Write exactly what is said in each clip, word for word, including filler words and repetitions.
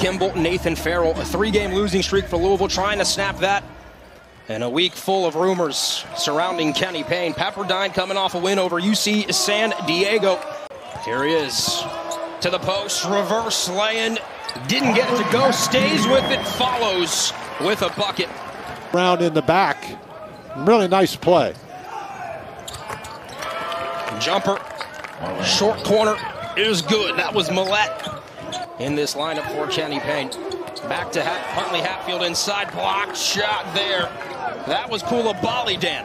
Kimball, Nathan Farrell. A three-game losing streak for Louisville, trying to snap that. And a week full of rumors surrounding Kenny Payne. Pepperdine coming off a win over U C San Diego. Here he is. To the post, reverse lay-in. Didn't get it to go, stays with it, follows with a bucket. Round in the back. Really nice play. Jumper, short corner is good. That was Mallette in this lineup for Kenny Payne. Back to Huntley-Hatfield, inside block, shot there. That was Koulibaly, Dan.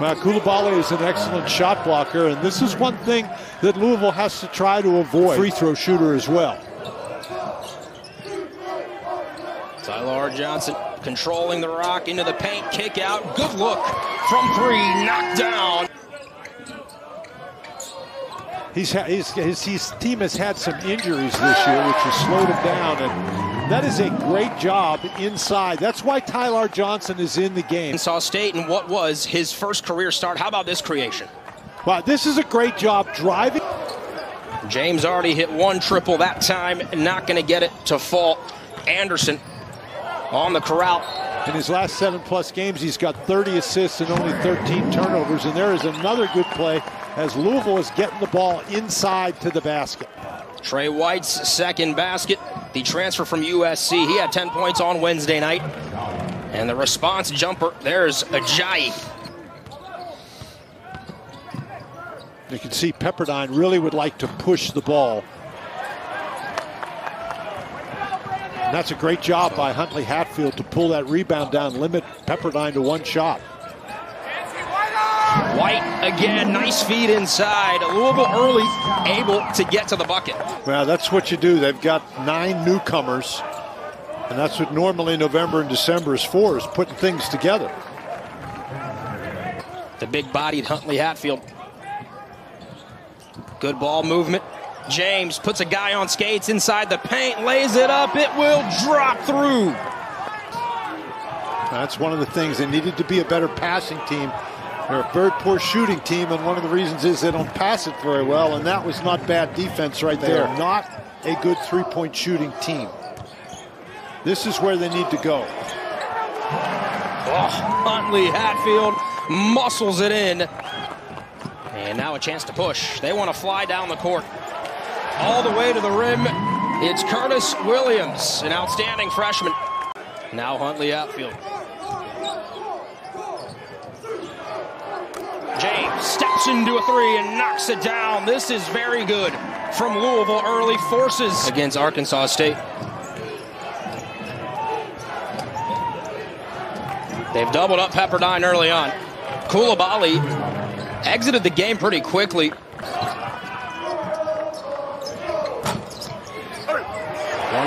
Now, Koulibaly is an excellent shot blocker, and this is one thing that Louisville has to try to avoid. Free throw shooter as well. Tyler Johnson controlling the rock into the paint, kick out, good look from three, knocked down. He's, he's, his, his team has had some injuries this year, which has slowed him down, and that is a great job inside. That's why Tyler Johnson is in the game. Arkansas State, and what was his first career start. How about this creation? Wow, this is a great job driving. James already hit one triple that time, not going to get it to fall. Anderson on the corral. In his last seven-plus games, he's got thirty assists and only thirteen turnovers, and there is another good play as Louisville is getting the ball inside to the basket. Trey White's second basket, the transfer from U S C. He had ten points on Wednesday night. And the response jumper, there's Ajayi. You can see Pepperdine really would like to push the ball. And that's a great job by Huntley-Hatfield to pull that rebound down, limit Pepperdine to one shot. White again, nice feed inside. Louisville early, able to get to the bucket. Well, that's what you do. They've got nine newcomers, and that's what normally November and December is for, is putting things together. The big-bodied Huntley-Hatfield. Good ball movement. James puts a guy on skates inside the paint, lays it up, it will drop through. That's one of the things. They needed to be a better passing team. They're a very poor shooting team, and one of the reasons is they don't pass it very well, and that was not bad defense right there. They are not a good three-point shooting team. This is where they need to go. Oh, Huntley-Hatfield muscles it in. And now a chance to push. They want to fly down the court. All the way to the rim, it's Curtis Williams, an outstanding freshman. Now Huntley-Hatfield. James steps into a three and knocks it down. This is very good from Louisville early, forces against Arkansas State. They've doubled up Pepperdine early on. Koulibaly exited the game pretty quickly. one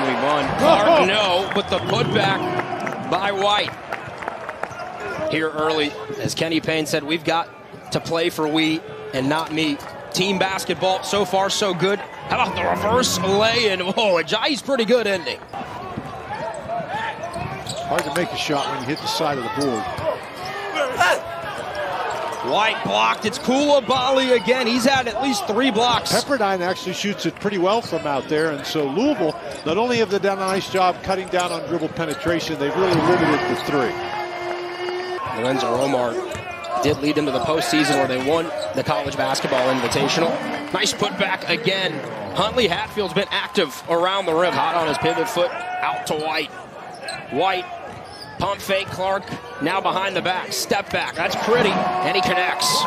v one. Clark, no, but the putback by White. Here early, as Kenny Payne said, we've got to play for we and not me. Team basketball, so far so good. How about the reverse lay-in? Whoa, Ajayi's pretty good, isn't he? Hard to make a shot when you hit the side of the board. White blocked. It's Koulibaly again. He's had at least three blocks. Pepperdine actually shoots it pretty well from out there, and so Louisville, not only have they done a nice job cutting down on dribble penetration, they've really limited the three. Lorenzo Romar did lead them to the postseason where they won the college basketball invitational. Nice putback again. Huntley-Hatfield's been active around the rim. Hot on his pivot foot, out to White. White. Pump fake, Clark, now behind the back, step back, that's pretty, and he connects.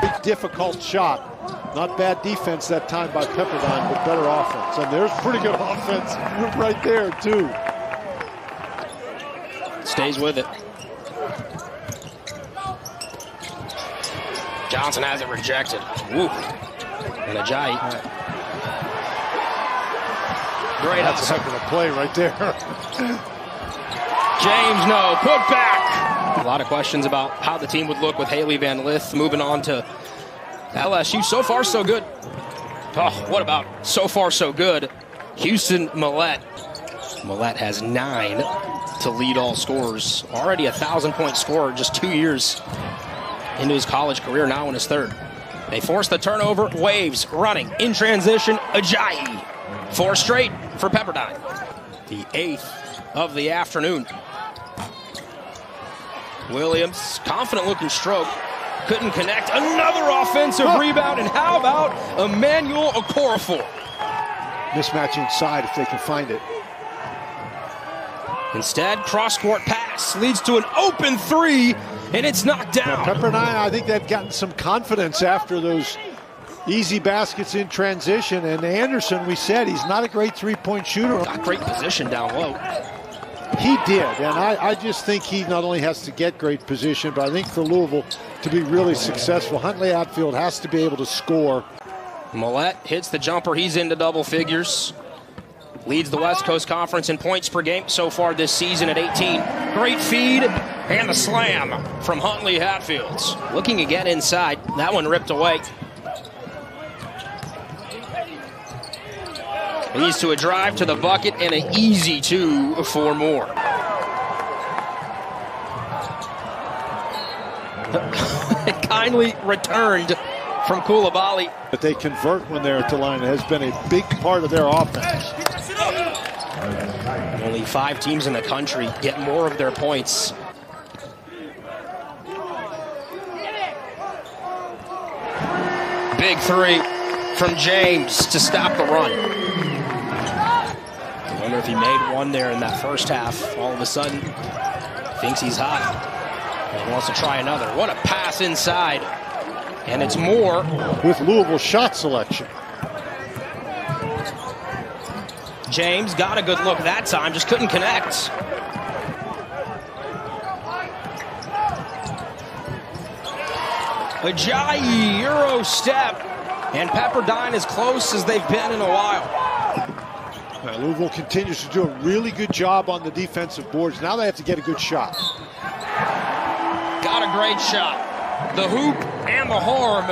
Big difficult shot, not bad defense that time by Pepperdine, but better offense. And there's pretty good offense right there, too. Stays with it. Johnson has it rejected. Whoop. And Ajayi. Right. Great. That's a heck of a play right there. James, no, put back. A lot of questions about how the team would look with Haley Van Lith moving on to L S U. So far, so good. Oh, what about so far, so good? Houston Mallette. Mallette has nine to lead all scorers. Already a thousand-point scorer just two years into his college career, now in his third. They force the turnover. Waves running in transition. Ajayi. Four straight for Pepperdine. The eighth of the afternoon. Williams, confident looking stroke. Couldn't connect. Another offensive oh. rebound. And how about Emmanuel Okorafor? Mismatch inside if they can find it. Instead, cross-court pass leads to an open three, and it's knocked down. Now, Pepperdine, I think they've gotten some confidence after those easy baskets in transition. And Anderson, we said, he's not a great three-point shooter. Got great position down low. He did, and I, I just think he not only has to get great position, but I think for Louisville to be really successful, Huntley-Hatfield has to be able to score. Mallette hits the jumper. He's into double figures. Leads the West Coast Conference in points per game so far this season at eighteen. Great feed and the slam from Huntley-Hatfield. Looking again inside. That one ripped away. Leads to a drive to the bucket and an easy two for Moore. Kindly returned from Koulibaly. But they convert when they're at the line. It has been a big part of their offense. Only five teams in the country get more of their points. Big three from James to stop the run. I wonder if he made one there in that first half. All of a sudden, thinks he's hot and wants to try another. What a pass inside. And it's Moore with Louisville shot selection. James got a good look that time, just couldn't connect. Ajayi, Euro step, and Pepperdine as close as they've been in a while. Now, Louisville continues to do a really good job on the defensive boards. Now they have to get a good shot. Got a great shot. The hoop and the harm.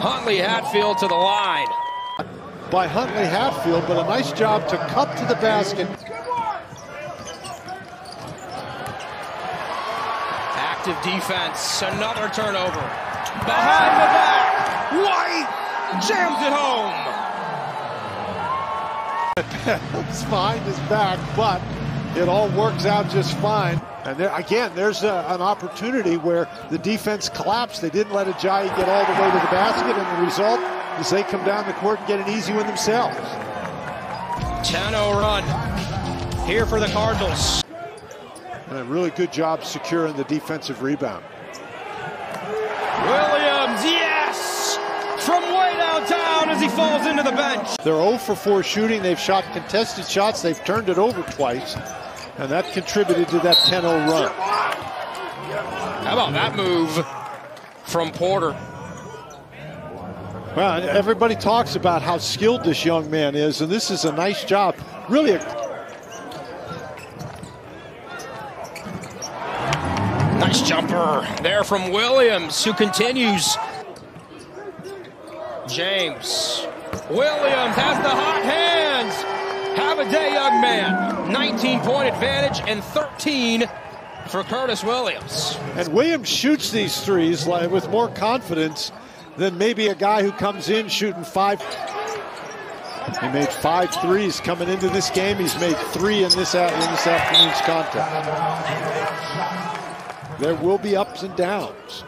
Huntley-Hatfield to the line. By Huntley-Hatfield, but a nice job to cup to the basket. Active defense, another turnover. Behind the back, White jams it home. It's behind his back, but it all works out just fine. And there, again, there's a, an opportunity where the defense collapsed. They didn't let Ajayi get all the way to the basket, and the result is they come down the court and get an easy win themselves. ten oh run here for the Cardinals. And a really good job securing the defensive rebound. Williams, yes! From way downtown as he falls into the bench. They're zero for four shooting. They've shot contested shots. They've turned it over twice. And that contributed to that ten oh run. How about that move from Porter? Well, everybody talks about how skilled this young man is, and this is a nice job. Really a... Nice jumper there from Williams, who continues. James. Williams has the hot hands. Have a day, young man. nineteen point advantage and thirteen for Curtis Williams. And Williams shoots these threes like, with more confidence than maybe a guy who comes in shooting five. He made five threes coming into this game. He's made three in this, out, in this afternoon's contest. There will be ups and downs.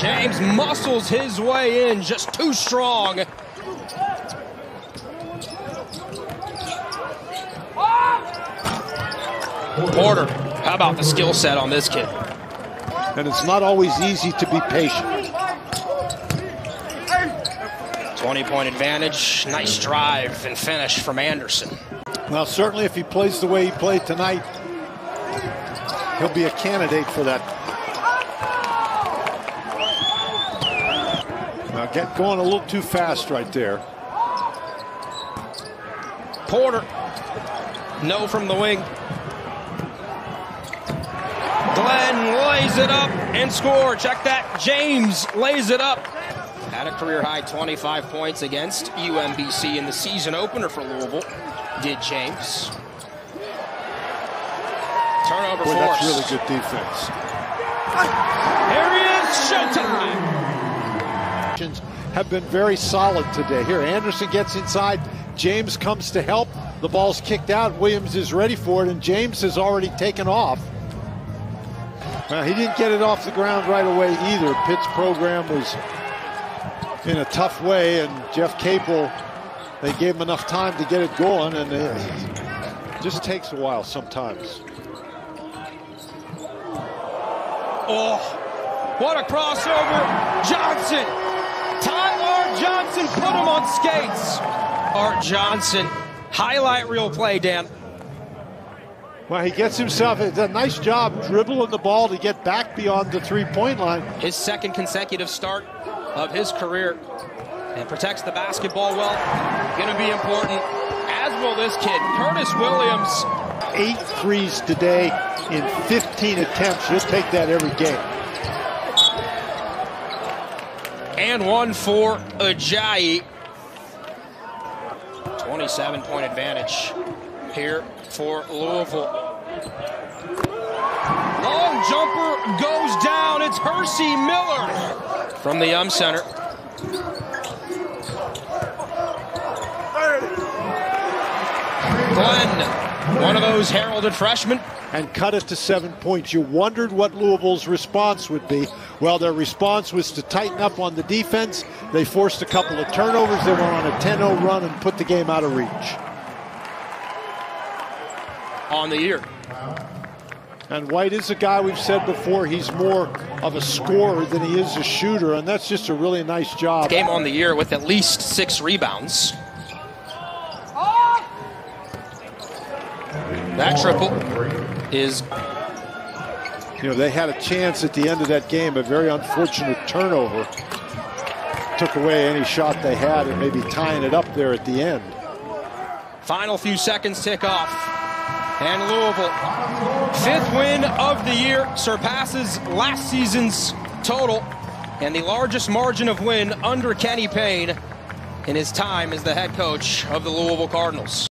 James muscles his way in, just too strong. Porter, how about the skill set on this kid? And it's not always easy to be patient. twenty point advantage, nice drive and finish from Anderson. Well, certainly if he plays the way he played tonight, he'll be a candidate for that. Now get going a little too fast right there. Porter, no from the wing. Glenn lays it up and score. Check that. James lays it up. Had a career-high twenty-five points against U M B C in the season opener for Louisville. Did James. Turnover force. That's really good defense. Here he is, showtime. have been very solid today. Here, Anderson gets inside. James comes to help. The ball's kicked out. Williams is ready for it, and James has already taken off. Well, he didn't get it off the ground right away either. Pitt's program was in a tough way, and Jeff Capel, they gave him enough time to get it going, and it just takes a while sometimes. Oh, what a crossover. Johnson. Tyler Johnson put him on skates. Art Johnson. Highlight reel play, Dan. Well, he gets himself a nice job dribbling the ball to get back beyond the three-point line. His second consecutive start of his career, and protects the basketball well. Going to be important, as will this kid, Curtis Williams. Eight threes today in fifteen attempts. You'll take that every game. And one for Ajayi. twenty-seven point advantage here for Louisville. Long jumper goes down. It's Hersey Miller from the U M Center. Glenn, one of those heralded freshmen. And cut it to seven points. You wondered what Louisville's response would be. Well, their response was to tighten up on the defense. They forced a couple of turnovers. They went on a ten oh run and put the game out of reach. On the year. And White is a guy we've said before, he's more of a scorer than he is a shooter, and that's just a really nice job. Game on the year with at least six rebounds. That triple is... You know, they had a chance at the end of that game, a very unfortunate turnover. Took away any shot they had and maybe tying it up there at the end. Final few seconds tick off. And Louisville, fifth win of the year, surpasses last season's total. And the largest margin of win under Kenny Payne in his time as the head coach of the Louisville Cardinals.